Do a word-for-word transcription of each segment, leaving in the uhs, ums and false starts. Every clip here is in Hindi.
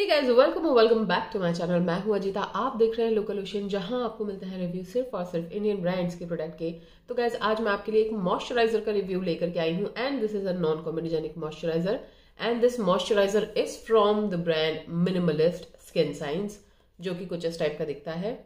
Hey guys, welcome welcome back to my channel. मैं हूं अजीता, आप देख रहे हैं लोकल ओशन, जहां आपको मिलता है रिव्यू सिर्फ और सिर्फ इंडियन ब्रांड्स के प्रोडक्ट के। तो गाइस, आज मैं आपके लिए एक मॉइस्चराइजर का रिव्यू लेकर के आई हूं and this is a non comedogenic moisturiser and this moisturiser is from the brand Minimalist skin science, जो कि कुछ इस टाइप का दिखता है।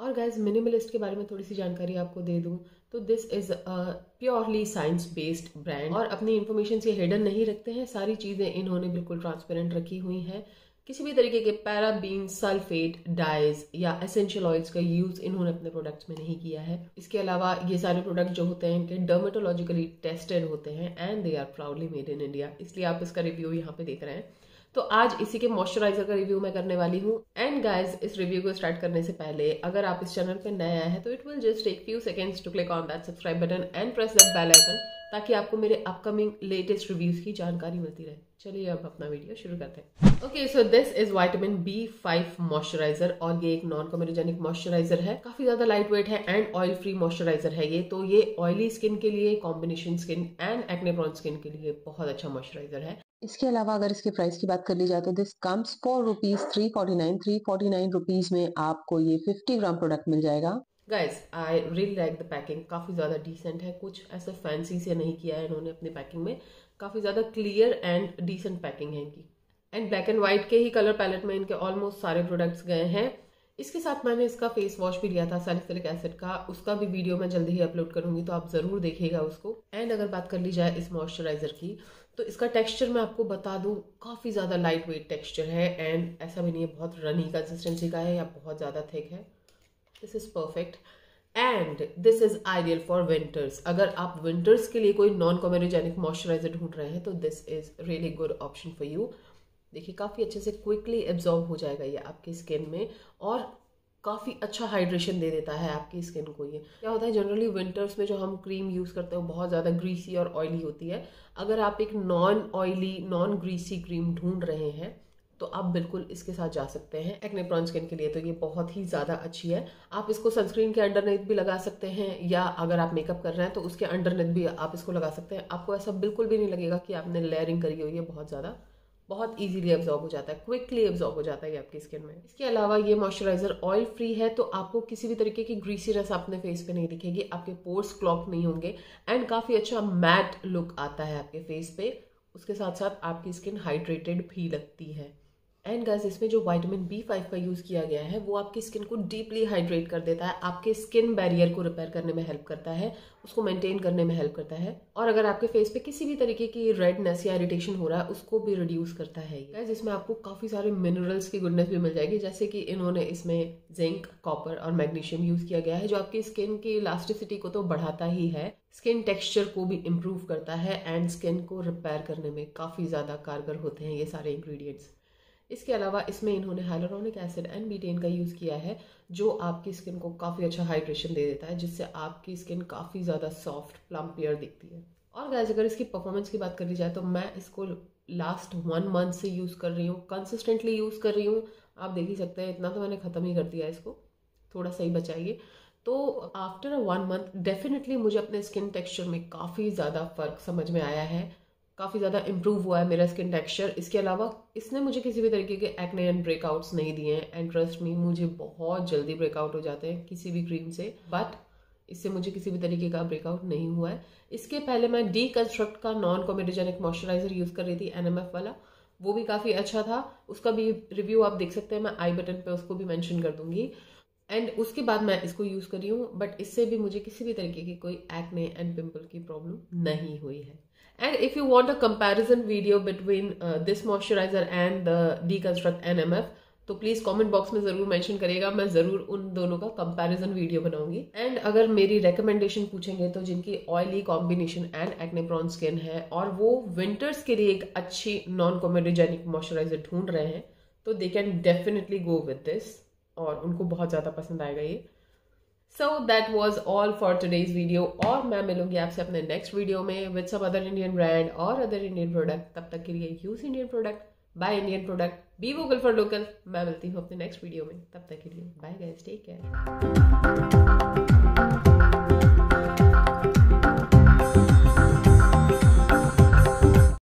और गाइज, मिनिमलिस्ट के बारे में थोड़ी सी जानकारी आपको दे दूं तो this is purely science based brand और अपनी इन्फॉर्मेशन ये हिडन नहीं रखते हैं। सारी चीज़ें इन्होंने बिल्कुल ट्रांसपेरेंट रखी हुई हैं। किसी भी तरीके के पैराबीन, सल्फेट, डाइज या एसेंशियल ऑयल्स का यूज़ इन्होंने अपने प्रोडक्ट्स में नहीं किया है। इसके अलावा ये सारे प्रोडक्ट जो होते हैं इनके डर्मेटोलॉजिकली टेस्टेड होते हैं and they are proudly made in India, इसलिए आप इसका रिव्यू यहाँ पे देख रहे हैं। तो आज इसी के मॉइस्चराइजर का रिव्यू मैं करने वाली हूँ। एंड गाइज, इस रिव्यू को स्टार्ट करने से पहले अगर आप इस चैनल पर नए आए हैं तो it will just take few seconds to click on that subscribe button and press that bell icon, ताकि आपको मेरे अपकमिंग लेटेस्ट रिव्यूज की जानकारी मिलती रहे। चलिए अब अपना वीडियो शुरू करते हैं। Okay, so this is vitamin B five moisturiser और ये एक नॉन कॉम्बिनोजेनिक मॉइस्चराइजर है। काफी ज्यादा लाइट वेट है एंड ऑयल फ्री मॉइस्चराइजर है ये। तो ये ऑयली स्किन के लिए, combination skin and acne prone skin के लिए बहुत अच्छा मॉइस्चराइजर है। इसके अलावा अगर इसके प्राइस की बात कर ली जाए तो this comes for rupees three forty nine. Three forty nine rupees में आपको ये फिफ्टी ग्राम प्रोडक्ट मिल जाएगा। Guys, I really like the packing, काफी ज्यादा डिसेंट है, कुछ ऐसा फैंसी से नहीं किया है इन्होंने अपनी पैकिंग में। काफी ज्यादा क्लियर एंड डिसेंट पैकिंग है इनकी एंड ब्लैक एंड व्हाइट के ही कलर पैलेट में इनके ऑलमोस्ट सारे प्रोडक्ट्स गए हैं। इसके साथ मैंने इसका फेस वॉश भी लिया था सैलिसिलिक एसिड का, उसका भी वीडियो मैं जल्दी ही अपलोड करूंगी, तो आप जरूर देखिएगा उसको। एंड अगर बात कर ली जाए इस मॉइस्चराइजर की तो इसका टेक्सचर मैं आपको बता दूं, काफ़ी ज़्यादा लाइट वेट टेक्सचर है एंड ऐसा भी नहीं है बहुत रनी कंसिस्टेंसी का है या बहुत ज़्यादा थिक है। This is perfect and this is ideal for winters. अगर आप विंटर्स के लिए कोई नॉन कॉम्बिनोजेनिक मॉइस्चराइजर ढूंढ रहे हैं तो this is really good option for you. देखिए, काफ़ी अच्छे से क्विकली एब्जॉर्ब हो जाएगा ये आपकी स्किन में और काफ़ी अच्छा हाइड्रेशन दे देता है आपकी स्किन को। ये क्या होता है, जनरली विंटर्स में जो हम क्रीम यूज़ करते हैं बहुत ज़्यादा ग्रीसी और ऑयली होती है। अगर आप एक non oily, non greasy cream ढूंढ रहे हैं तो आप बिल्कुल इसके साथ जा सकते हैं। एक्ने प्रोन स्किन के लिए तो ये बहुत ही ज़्यादा अच्छी है। आप इसको सनस्क्रीन के अंडरनेथ भी लगा सकते हैं या अगर आप मेकअप कर रहे हैं तो उसके अंडरनेथ भी आप इसको लगा सकते हैं। आपको ऐसा बिल्कुल भी नहीं लगेगा कि आपने लेयरिंग करी हुई है, बहुत ज़्यादा बहुत इजीली एब्जॉर्ब हो जाता है, क्विकली एब्जॉर्ब हो जाता है ये आपकी स्किन में। इसके अलावा ये मॉइस्चराइजर ऑयल फ्री है, तो आपको किसी भी तरीके की ग्रीसीनेस अपने फेस पे नहीं दिखेगी, आपके पोर्स क्लॉग नहीं होंगे एंड काफ़ी अच्छा मैट लुक आता है आपके फेस पे। उसके साथ साथ आपकी स्किन हाइड्रेटेड भी लगती है। एंड गाइस, इसमें जो विटामिन बी फाइव का यूज़ किया गया है वो आपकी स्किन को डीपली हाइड्रेट कर देता है, आपके स्किन बैरियर को रिपेयर करने में हेल्प करता है, उसको मेंटेन करने में हेल्प करता है और अगर आपके फेस पे किसी भी तरीके की रेडनेस या इरिटेशन हो रहा है उसको भी रिड्यूस करता है। गाइस, इसमें आपको काफ़ी सारे मिनरल्स की गुडनेस भी मिल जाएगी, जैसे कि इन्होंने इसमें जिंक, कॉपर और मैग्नीशियम यूज़ किया गया है, जो आपकी स्किन की इलास्टिसिटी को तो बढ़ाता ही है, स्किन टेक्सचर को भी इम्प्रूव करता है एंड स्किन को रिपेयर करने में काफ़ी ज़्यादा कारगर होते हैं ये सारे इंग्रेडिएंट्स। इसके अलावा इसमें इन्होंने हाइलुरोनिक एसिड एंड बीटेन का यूज़ किया है, जो आपकी स्किन को काफ़ी अच्छा हाइड्रेशन दे देता है, जिससे आपकी स्किन काफ़ी ज़्यादा सॉफ्ट, प्लम्पियर दिखती है। और गाइस, अगर इसकी परफॉर्मेंस की बात कर ली जाए तो मैं इसको लास्ट वन मंथ से यूज़ कर रही हूँ, कंसिस्टेंटली यूज़ कर रही हूँ। आप देख ही सकते हैं, इतना तो मैंने ख़त्म ही कर दिया, इसको थोड़ा सा ही बचाइए। तो after a one month definitely मुझे अपने स्किन टेक्स्चर में काफ़ी ज़्यादा फ़र्क समझ में आया है, काफ़ी ज़्यादा इम्प्रूव हुआ है मेरा स्किन टेक्सचर। इसके अलावा इसने मुझे किसी भी तरीके के एक्ने एंड ब्रेकआउट्स नहीं दिए हैं एंड ट्रस्ट मी, मुझे बहुत जल्दी ब्रेकआउट हो जाते हैं किसी भी क्रीम से, बट इससे मुझे किसी भी तरीके का ब्रेकआउट नहीं हुआ है। इसके पहले मैं डीकंस्ट्रक्ट का नॉन कॉम्बिनोजेनिक मॉइस्चराइजर यूज़ कर रही थी, एनएमएफ वाला, वो भी काफ़ी अच्छा था, उसका भी रिव्यू आप देख सकते हैं, मैं आई बटन पर उसको भी मैंशन कर दूँगी। एंड उसके बाद मैं इसको यूज़ कर रही हूँ, बट इससे भी मुझे किसी भी तरीके की कोई एक्ने एंड पिम्पल की प्रॉब्लम नहीं हुई है। And if you want a comparison video between this moisturiser and the deconstruct NMF, तो प्लीज़ कमेंट बॉक्स में ज़रूर मेंशन करिएगा, मैं ज़रूर उन दोनों का कंपैरिजन वीडियो बनाऊंगी। एंड अगर मेरी रिकमेंडेशन पूछेंगे तो जिनकी oily, combination and acne prone skin है और वो विंटर्स के लिए एक अच्छी नॉन कॉम्बिनोजेनिक मॉइस्चराइजर ढूंढ रहे हैं तो they can definitely go with this, और उनको बहुत ज़्यादा पसंद आएगा ये। So that was all for today's video और मैं मिलूंगी आपसे अपने नेक्स्ट वीडियो में with some other Indian brand और अदर इंडियन प्रोडक्ट। तब तक के लिए use Indian product, buy Indian product, be vocal for local. मैं मिलती हूँ अपने नेक्स्ट वीडियो में, तब तक के लिए बाय गाइस, टेक केयर।